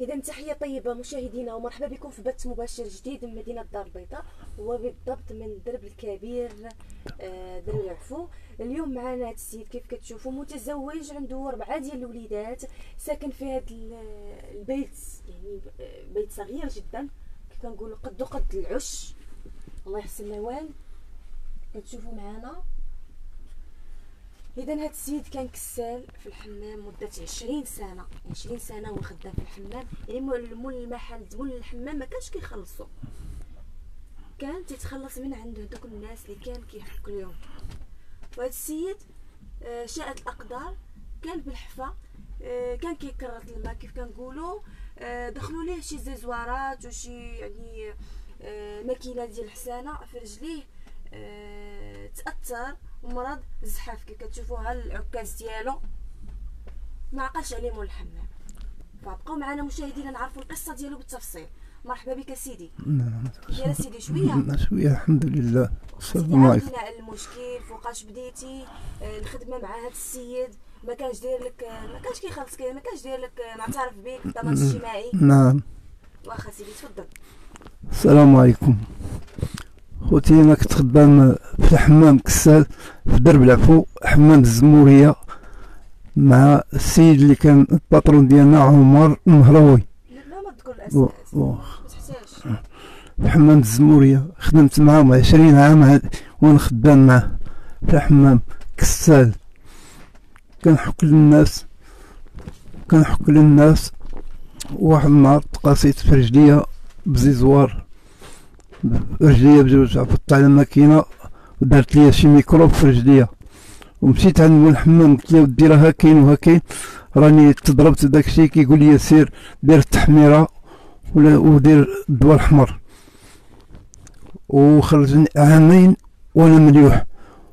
إذا تحية طيبة مشاهدينا ومرحبا بكم في بث مباشر جديد من مدينة الدار البيضاء وبالضبط من الدرب الكبير درب العفو. اليوم معنا هذا السيد كيف كتشوفوا متزوج عنده 4 ديال الوليدات ساكن في هذا البيت، يعني بيت صغير جدا كيف كنقولوا قد العش، الله يحسن الوان. كتشوفوا معنا اذا هاد السيد كان كسال في الحمام مده 20 سنه هو خدام في الحمام، يعني مول المحل مول الحمام ما كانش كيخلصو، كان تيتخلص من عنده دوك الناس اللي كان كيحك كل يوم. وهاد السيد شاءت الاقدار كان بالحفه، كان كيكرر الماء كيف كنقولوا، دخلوا ليه شي زوارات وشي يعني ماكينه ديال الحسانه في رجليه، تاثر ومرض الزحاف كي كتشوفوها العكاز ديالو ما عقلش عليه مول الحمام. فبقاو معنا مشاهدينا نعرفوا القصه ديالو بالتفصيل. مرحبا بك سيدي. يا سيدي شويه الحمد لله. عرفنا على المشكل فوقاش بديتي الخدمه مع هذا السيد، ما كانش داير لك، ما كانش كيخلصك، ما كانش داير لك معترف بك الضمان الاجتماعي. نعم. واخا سيدي تفضل. السلام عليكم خوتي، انا كنت خدام في الحمام كسال في درب العفو، حمام الزموريه، مع السيد اللي كان الباطرون ديالنا عمر المهراوي. لا ما تذكر الاسماء ما تحتاجش. في حمام الزموريه خدمت معاهم 20 عام هاد وانا خدام معاه في الحمام كسال، كنحك للناس. واحد النهار تقاسيت في رجليا بزيزوار، رجليا بجوج هبطت على ماكينه ودارت ليا شي ميكروب في رجليا، ومشيت عند مول الحمام قلت ليه ودي راه ها كاين وهاكاين راني تضربت داكشي، كيقول لي سير دير التحميره ولا ودير الدواء الحمر، وخرجني 2 عام وانا مليوح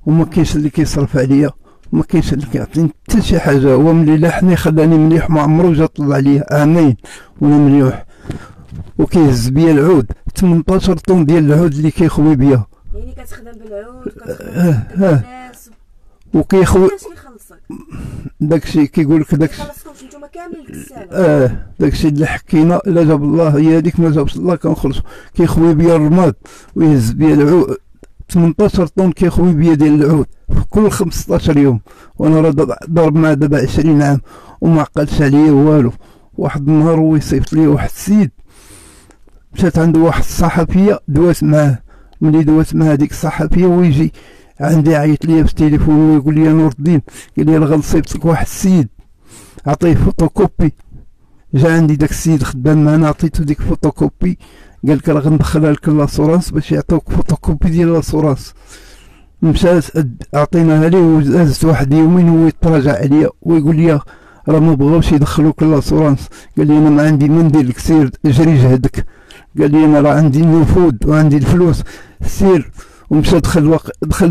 وما كاينش اللي كيصرف عليا وما كاينش اللي كيعطيني حتى شي حاجه. هو ملي لاحني خلاني مليح ما عمرو جا طلع عليا، 2 عام وانا مليوح وكيهز بيا العود 18 طن ديال العود اللي كيخوي بيا، يعني كتخدم بالعود الناس وكيخوي كيخلصك داكشي، كيقول لك داكشي خلصكمش نتوما كامل الكسالة. داكشي اللي حكينا الا جاب الله، هي هذيك ما جابش الله كنخلصو، كيخوي بيا الرماد ويهز بيا العود 18 طن كيخوي بيا ديال العود في كل 15 يوم، وانا راه ضرب معاه دابا 20 عام وما عقلش عليا والو. واحد النهار هو يصيفط لي واحد السيد، مشات عند واحد الصحفيه دوات معاه، ملي دوات مع هذيك الصحفيه ويجي عندي عيط ليا في التليفون ويقول لي نور الدين، قال لي غنصيبط لك واحد السيد عطيه فوتوكوبي. جا عندي داك السيد خدام معنا عطيتو ديك فوتوكوبي، قال لك راه غندخلها لك لاسورانس باش يعطوك فوتوكوبي ديال لاسورانس. مشات عطيناها ليه ودازت واحد يومين هو يتراجع عليا ويقول لي راه ما بغاوش يدخلوك لاسورانس، قال لي انا ما عندي ما ندير لك، سير جري جهدك، قال لي انا راه عندي النفوذ وعندي الفلوس سير. ومشى دخل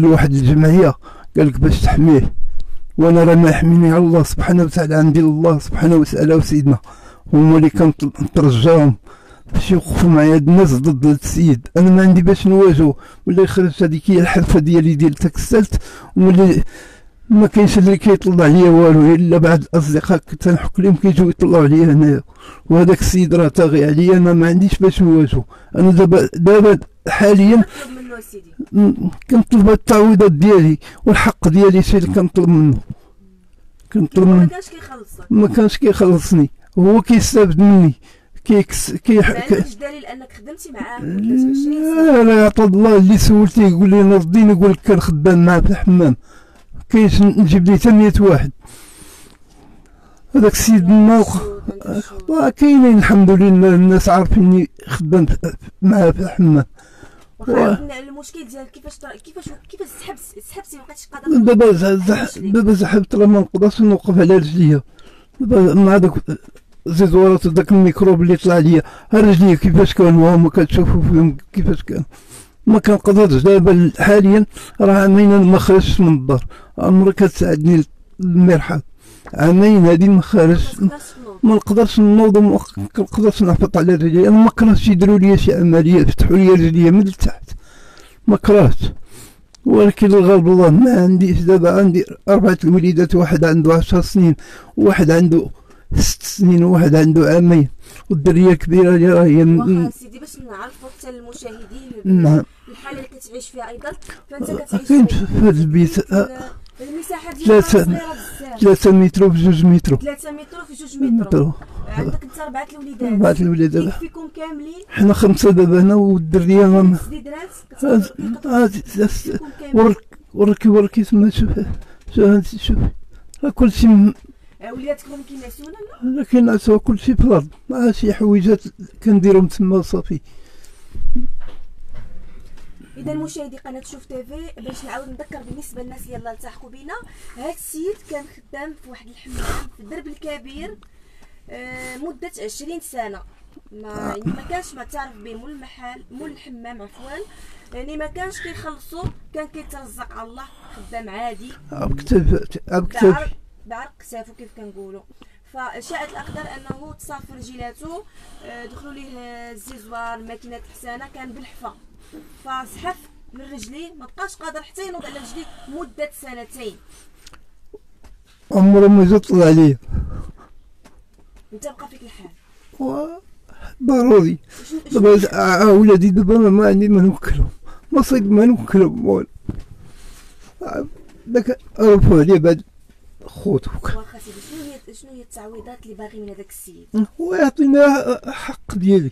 لواحد الجمعيه قال لك باش تحميه، وانا راه ما يحميني على الله سبحانه وتعالى، عندي الله سبحانه وتعالى وسيدنا، هما اللي كنترجاهم باش يوقفوا معايا هاد الناس ضد هاد السيد. انا ما عندي باش نواجهو، ملي خرجت هذيك هي الحرفه ديالي ديال تكسلت، وملي ما كاينش اللي كيطلع عليا والو الا بعض الاصدقاء تنحك لهم كيجيو يطلعوا عليا هنايا، وهذاك السيد راه طاغي عليا، انا ما عنديش باش نواجهو. انا دابا حاليا كنطلب التعويضات ديالي والحق ديالي، شي اللي كنطلب منه ما كانش كيخلصني، هو كيستافد مني كيحكي دليل انك خدمتي معاه 23 سنه. لا يا طال الله اللي سولتيه يقول لي نرديني، يقول لك كان خدام معاه في الحمام، كاينش نجيب ليه حتى 100 واحد. هذاك السيد الموقع كاينين الحمد لله، الناس عارفيني خدام معاه في الحمام. واخا المشكل ديال كيفاش سحبتي ما بقيتش قادر. دابا سحبت راه ما نقدرش نوقف على رجليا، دابا مع داك زيزورات وداك الميكروب اللي طلع ليا، ها رجليا كيفاش كانوا هما كتشوفوا فيهم كيفاش كانوا، ما كنقدرش. دابا حاليا راه عامين ما خرجتش من الدار، عمري كتساعدني المرحاض، عامين هادي ما خرجتش، ما نقدرش نوض وما كنقدرش نهبط على رجلي. انا ما كرهتش يديروا لي شي عمليه، فتحوا لي رجلي من التحت ما كرهتش، ولكن الغرب الله ما عنديش. دابا عندي 4 الوليدات، واحد عنده 10 سنين، واحد عنده 6 سنين، وواحد عنده عامين، والدريه الكبيره اللي راه هي. واخا سيدي باش نعرفوا حتى المشاهدين نعم الحاله اللي كتعيش فيها ايضا، فانت كتعيش في هذا البيت. المساحه ديالها صغيره بزاف، 3 متر في 2 متر، 3 متر في 2 متر. عندك انت 4 الوليدات، 4 الوليدات كيفكم كاملين، حنا 5 دابا هنا، والدريه هما وركي وركي تما. شوف راه كلشي وليداتك راهم كينعسونا. لا كينعسوا كلشي في الارض، مع شي حويجات كنديرهم تما وصافي. إذا مشاهدي قناة شوف تيفي، باش نعاود نذكر بالنسبة للناس يلاه التحقوا بينا، هاد السيد كان خدام في واحد الحمام في الدرب الكبير مدة 20 سنة، ما كانش معترف به مول المحل، مول الحمام عفوا، يعني ما كانش كيخلصو، كان كيترزق على الله، خدام عادي بعرق كتافو كيف كنقولوا. فشاءت الاقدار انه تصافر رجيلاتو، دخلوا ليه الزيزوار ماكينه الحسانه كان بالحفه، فسحف من رجليه ما بقاش قادر حتى ينوض على رجليه مده 2 سنين. عمره ما جا طلع عليه. انت بقى فيك الحال ضروري. دابا ولادي دابا ما عندي ما نوكلهم، ما صيد ما نوكلهم والو. داك عرفوا عليه بعد خوتك. واخا سيدي شنو هي التعويضات اللي باغي من هذاك السيد؟ هو يعطينا حق ديالي،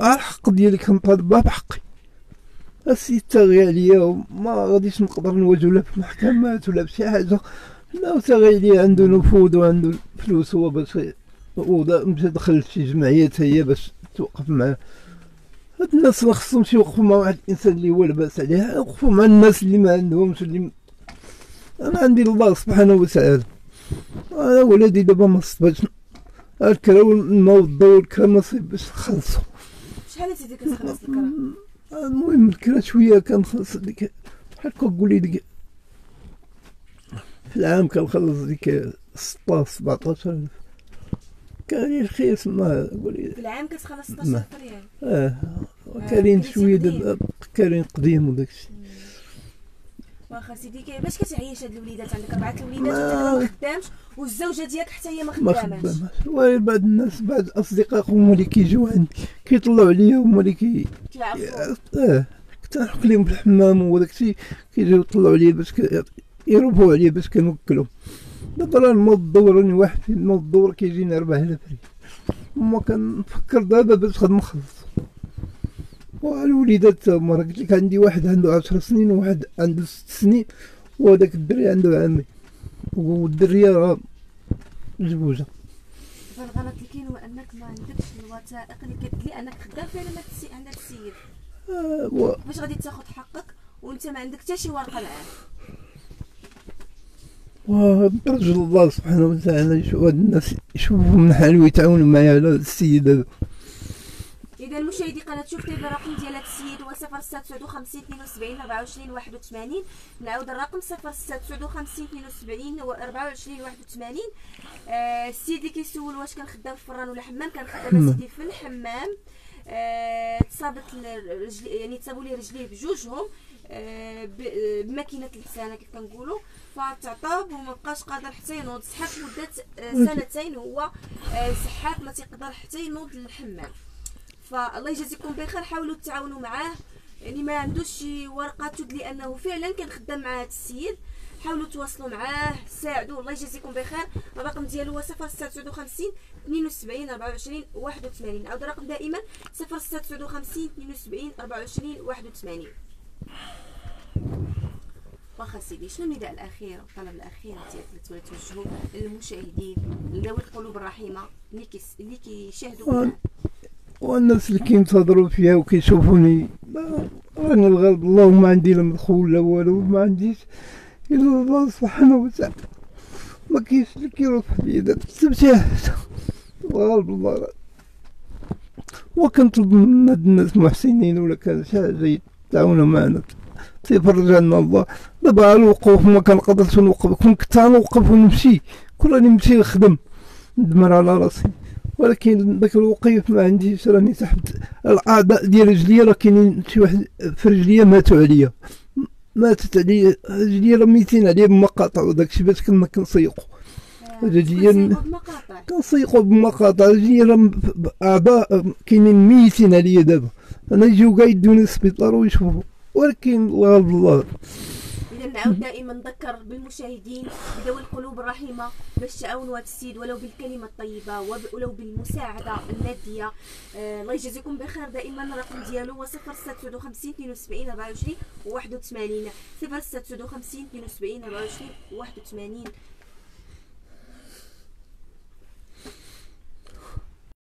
الحق ديالي كنطالبها بحقي. السيد تاغي عليا وما غاديش نقدر نواجه لا في المحكمات ولا بشي حاجه، لا تاغي عليا، عنده نفوذ وعنده فلوس هو باش مشى دخل شي جمعيات هي باش توقف معاه. هاد الناس ما خصهمش يمشي يوقفوا مع واحد الانسان اللي هو لاباس عليه، يوقفوا مع الناس اللي ما عندهمش. اللي أنا عندي الله سبحانه وتعالى، أنا ولادي دابا ما صبتش الكراو الماء والضو والكرا ما صيبش نخلصو. شحال أنت كتخلص الكرا؟ المهم الكرا شوية كنخلص ديك، بحال كتقولي ديك في العام كنخلص ديك 16 17 كاري رخيص. ما قولي في العام كتخلص 16 ريال. كارين شوية دابا، كارين قديم وداكشي. واخا سيدي باش كتعيش هاد الوليدات؟ عندك 4 الوليدات ما خدامش، والزوجه ديالك حتى هي ما خداماش. والله بعض الناس، بعض الاصدقاء هما اللي كيجيو عندي كيطلعوا عليا، هما اللي كيعرفوا كنحك لهم في الحمام وداك الشيء، كيجيو يطلعوا عليا باش يربوا عليا باش كنوكلهم. دابا راه الماء الدور، راني واحد في الماء الدور كيجيني 4000 ريال، ما كنفكر دابا باش نخلص. والوليدات هما راه قلت لك عندي واحد عنده 10 سنين، وواحد عنده 6 سنين، وهذاك الدري عنده عامين، والدريه راه جبوجه. الغلط اللي كاين هو انك ما عندكش الوثائق اللي كتدلي انك خدام فيها عند هذا السيد. باش غادي تاخذ حقك وانت ما عندك حتى شي ورقه معاه؟ برجل الله سبحانه وتعالى يشوف هاد الناس، يشوفوا من حالي ويتعاونوا معايا على السيد هذا. إذا مشاهدي قناة شوف تيفي الرقم ديال هاد السيد هو 0659 52 74 24 81. نعاود الرقم 0659 52 74 24 81. السيد اللي كيسول واش كان خدام في فران ولا حمام، كان خدام سيدي في الحمام. تصابت يعني تصابوا ليه رجليه بجوجهم بماكينه الحسانه كيف كنقولوا، فتعطب وما بقاش قادر حتى ينوض. صحات مده 2 سنين هو صحات، ما تيقدر حتى ينوض للحمام. فالله يجازيكم بخير، حاولوا تتعاونوا معاه، يعني ما عندوش شي ورقه تدلي انه فعلا كان خدام مع هذا السيد. حاولوا تواصلوا معاه، ساعدوه، الله يجازيكم بخير. الرقم ديالو هو 059 72 24 81. نعاود الرقم دائما 0659 72 24 81. واخا سيدي شنو النداء الاخير والطلب الاخير ديالك اللي توجهوا للمشاهدين ذوي القلوب الرحيمه اللي كيشاهدوا والناس اللي كينتظروا فيها وكيشوفوني؟ انا الغرب الله ما عندي لا مدخول لا والو، ما عنديش الا الله سبحانه وتعالى، ما كاينش اللي كيروح فيا دابا السبتة الغرب الله. وكنطلب من هاد الناس محسنين ولا كان شي حاجه يتعاونوا معنا تيفرج عنا الله. دابا الوقوف ما كنقدرش نوقف، كنت نوقف ونمشي، كون راني نمشي نخدم ندمر على راسي، ولكن داك الوقيف ما عنديش، راني سحبت الاعضاء ديال رجليا، راه كاينين شي واحد في رجليا ماتوا عليا، ماتت عليا رجليا، راه ميتين عليا بمقاطع وداكشي باش كنا كنسيقو رجليا، كنسيقو بمقاطع رجليا، راه اعضاء كاينين ميتين عليا. دابا انا يجيو كاع يدوني للسبيطار ويشوفو، ولكن الله بالله. إذا نعاود دائما نذكر بالمشاهدين بذوي القلوب الرحيمة باش تعاونوا هذا السيد ولو بالكلمة الطيبة ولو بالمساعدة المادية. الله يجازيكم بخير. دائما الرقم ديالو هو 0659 72 24 81 0659 72 24 81.